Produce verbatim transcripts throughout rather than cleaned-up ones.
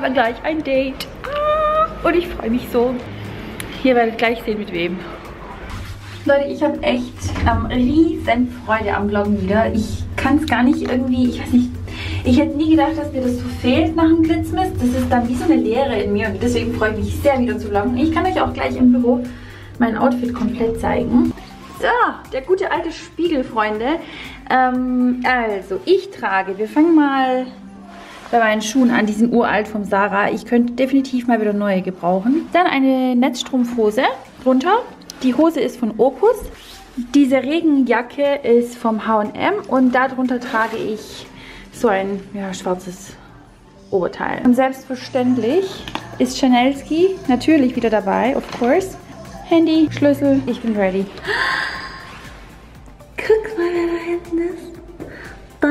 habe gleich ein Date. Und ich freue mich so. Ihr werdet gleich sehen, mit wem. Leute, ich habe echt ähm, riesen Freude am Vloggen wieder. Ich kann es gar nicht irgendwie, ich weiß nicht, ich hätte nie gedacht, dass mir das so fehlt nach dem Glitzmist. Das ist dann wie so eine Leere in mir und deswegen freue ich mich sehr, wieder zu vloggen. Ich kann euch auch gleich im Büro mein Outfit komplett zeigen. So, der gute alte Spiegel, Freunde. Ähm, also, ich trage, wir fangen mal bei meinen Schuhen an, die sind uralt vom Sarah. Ich könnte definitiv mal wieder neue gebrauchen. Dann eine Netzstrumpfhose drunter. Die Hose ist von Opus. Diese Regenjacke ist vom H und M und darunter trage ich so ein ja, schwarzes Oberteil. Und selbstverständlich ist Chanelski natürlich wieder dabei, of course. Handy, Schlüssel, ich bin ready. Guck mal, wer da hinten ist. Da.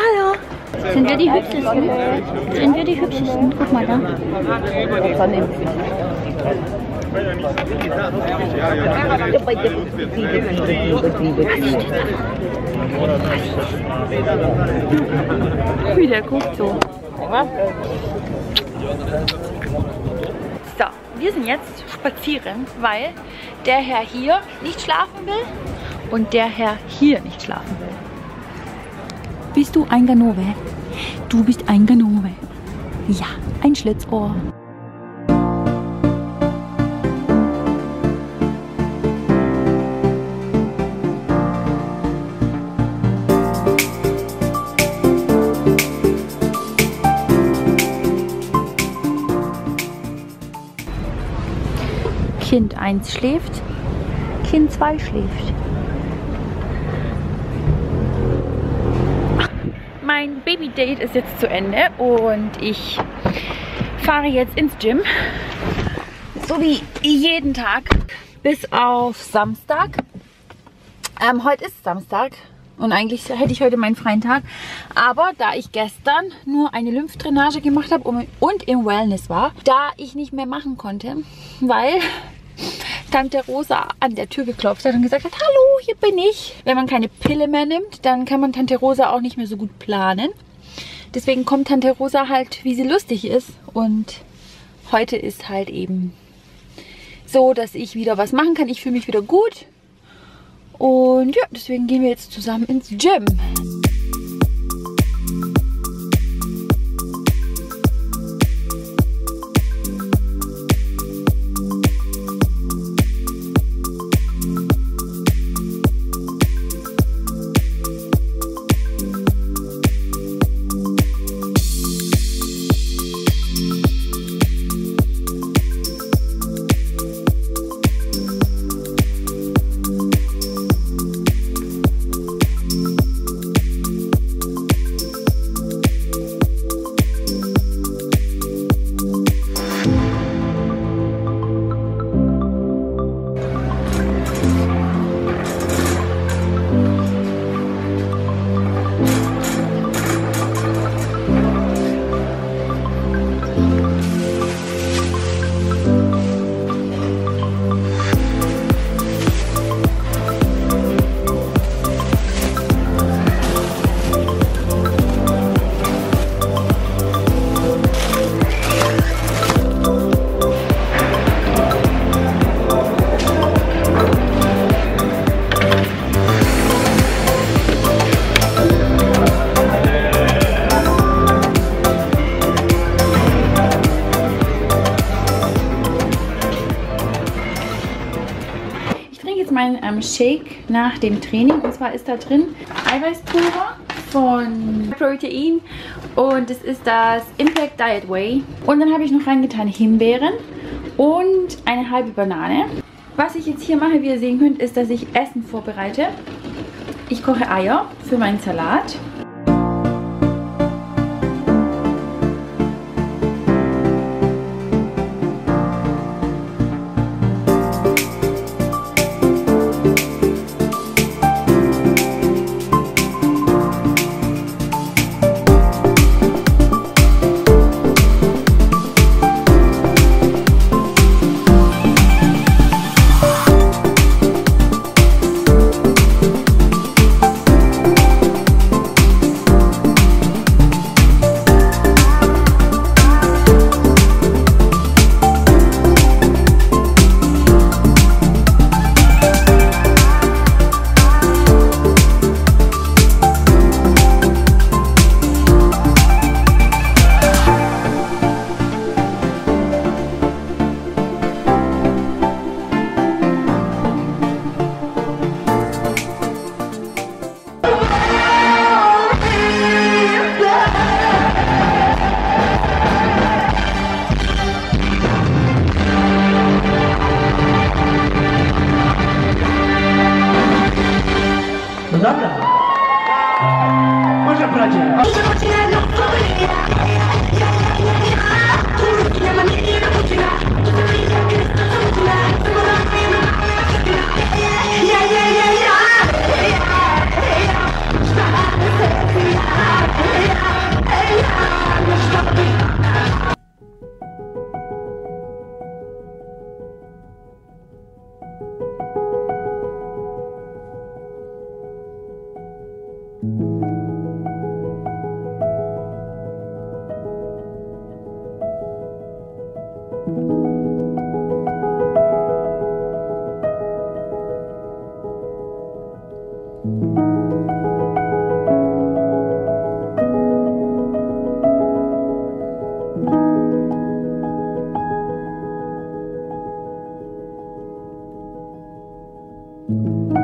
Hallo. Sind wir die Hübschesten? Sind wir die Hübschesten? Guck mal da. Wie der guckt so. So, wir sind jetzt spazieren, weil der Herr hier nicht schlafen will und der Herr hier nicht schlafen will. Bist du ein Ganove? Du bist ein Ganove. Ja, ein Schlitzohr. Kind eins schläft, Kind zwei schläft. Mein Baby-Date ist jetzt zu Ende und ich fahre jetzt ins Gym, so wie jeden Tag, bis auf Samstag. Ähm, heute ist Samstag und eigentlich hätte ich heute meinen freien Tag, aber da ich gestern nur eine Lymphdrainage gemacht habe und im Wellness war, da ich nicht mehr machen konnte, weil Tante Rosa an der Tür geklopft hat und gesagt hat, hallo, hier bin ich. Wenn man keine Pille mehr nimmt, dann kann man Tante Rosa auch nicht mehr so gut planen. Deswegen kommt Tante Rosa halt, wie sie lustig ist. Und heute ist halt eben so, dass ich wieder was machen kann. Ich fühle mich wieder gut. Und ja, deswegen gehen wir jetzt zusammen ins Gym. Shake nach dem Training und zwar ist da drin Eiweißpulver von Protein und es ist das Impact Diet Whey und dann habe ich noch reingetan Himbeeren und eine halbe Banane. Was ich jetzt hier mache, wie ihr sehen könnt, ist, dass ich Essen vorbereite. Ich koche Eier für meinen Salat. Dobra. Może bracie. Thank you.